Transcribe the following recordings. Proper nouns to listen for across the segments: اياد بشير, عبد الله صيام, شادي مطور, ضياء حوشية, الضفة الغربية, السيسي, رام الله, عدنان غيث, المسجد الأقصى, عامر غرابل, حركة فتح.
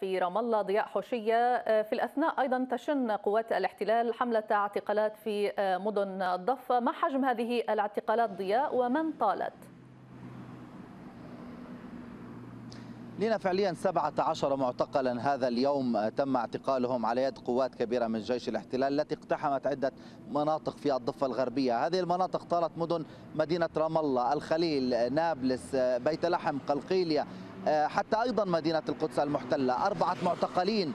في رام الله ضياء حوشية. في الأثناء أيضا تشن قوات الاحتلال حملة اعتقالات في مدن الضفة. ما حجم هذه الاعتقالات ضياء ومن طالت؟ لنا فعليا 17 معتقلا هذا اليوم تم اعتقالهم على يد قوات كبيرة من جيش الاحتلال التي اقتحمت عدة مناطق في الضفة الغربية. هذه المناطق طالت مدن مدينة رام الله، الخليل، نابلس، بيت لحم، قلقيلية، حتى أيضا مدينة القدس المحتلة. 4 معتقلين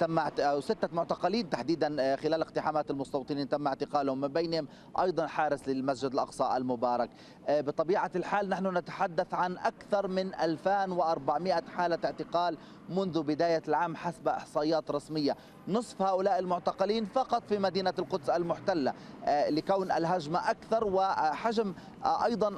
تم أو 6 معتقلين تحديدا خلال اقتحامات المستوطنين تم اعتقالهم، من بينهم أيضا حارس للمسجد الأقصى المبارك. بطبيعة الحال نحن نتحدث عن أكثر من 2400 حالة اعتقال منذ بداية العام حسب إحصائيات رسمية. نصف هؤلاء المعتقلين فقط في مدينة القدس المحتلة، لكون الهجمة أكثر وحجم أيضا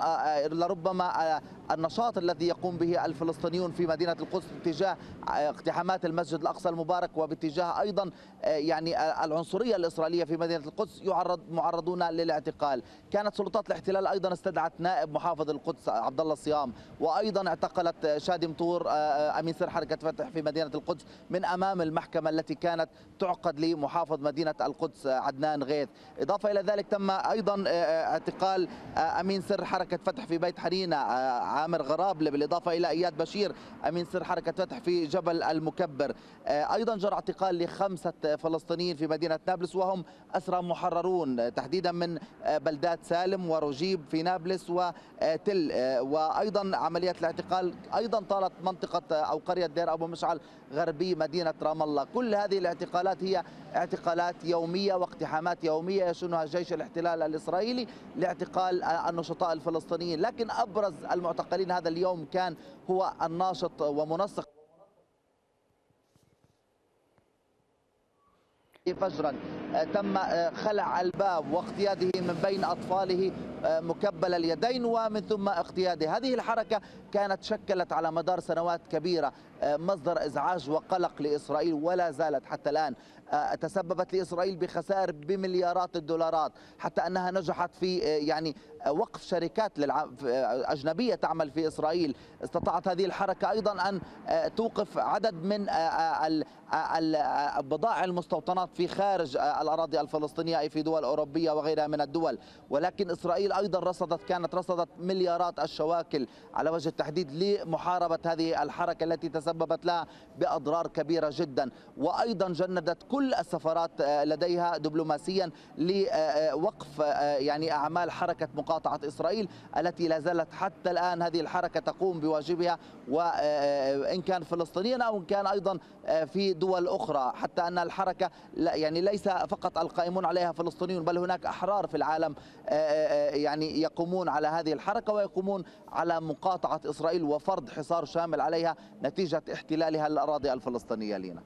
لربما النشاط الذي يقوم به الفلسطينيون في مدينة القدس باتجاه اقتحامات المسجد الأقصى المبارك وباتجاه أيضا يعني العنصرية الإسرائيلية في مدينة القدس معرضون للاعتقال. كانت سلطات الاحتلال أيضا استدعت نائب محافظ القدس عبد الله صيام، وأيضا اعتقلت شادي مطور أمين سر حركة فتح في مدينة القدس من أمام المحكمة التي كانت تعقد لمحافظ مدينة القدس عدنان غيث. إضافة إلى ذلك تم أيضا اعتقال أمين سر حركة فتح في بيت حنينة عامر غرابل، بالإضافة إلى اياد بشير امين سر حركه فتح في جبل المكبر. ايضا جرى اعتقال ل5 فلسطينيين في مدينه نابلس وهم اسرى محررون تحديدا من بلدات سالم ورجيب في نابلس وتل. وايضا عمليات الاعتقال ايضا طالت منطقه او قريه دير ابو مشعل غربي مدينه رام الله. كل هذه الاعتقالات هي اعتقالات يوميه واقتحامات يوميه يشنها جيش الاحتلال الاسرائيلي لاعتقال النشطاء الفلسطينيين، لكن ابرز المعتقلين هذا اليوم كان هو الناشط ومنسق فجرا تم خلع الباب واقتياده من بين أطفاله مكبل اليدين ومن ثم اقتياده. هذه الحركة كانت شكلت على مدار سنوات كبيرة مصدر إزعاج وقلق لإسرائيل ولا زالت حتى الآن. تسببت لإسرائيل بخسائر بمليارات الدولارات، حتى أنها نجحت في يعني وقف شركات أجنبية تعمل في إسرائيل. استطاعت هذه الحركة أيضا أن توقف عدد من بضائع المستوطنات في خارج الأراضي الفلسطينية أي في دول أوروبية وغيرها من الدول، ولكن إسرائيل أيضا كانت رصدت مليارات الشواكل على وجه التحديد لمحاربة هذه الحركة التي تسببت لها بأضرار كبيرة جدا. وأيضا جندت كل السفارات لديها دبلوماسيا لوقف يعني أعمال حركة مقاطعة إسرائيل التي لا زالت حتى الآن هذه الحركة تقوم بواجبها، وإن كان فلسطينيا أو إن كان أيضا في دول أخرى، حتى أن الحركة يعني ليس فقط القائمون عليها فلسطينيون بل هناك أحرار في العالم يعني يقومون على هذه الحركة ويقومون على مقاطعة إسرائيل وفرض حصار شامل عليها نتيجة احتلالها الأراضي الفلسطينية. لينا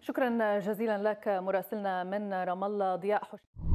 شكرا جزيلا لك مراسلنا من رام الله ضياء حوشية.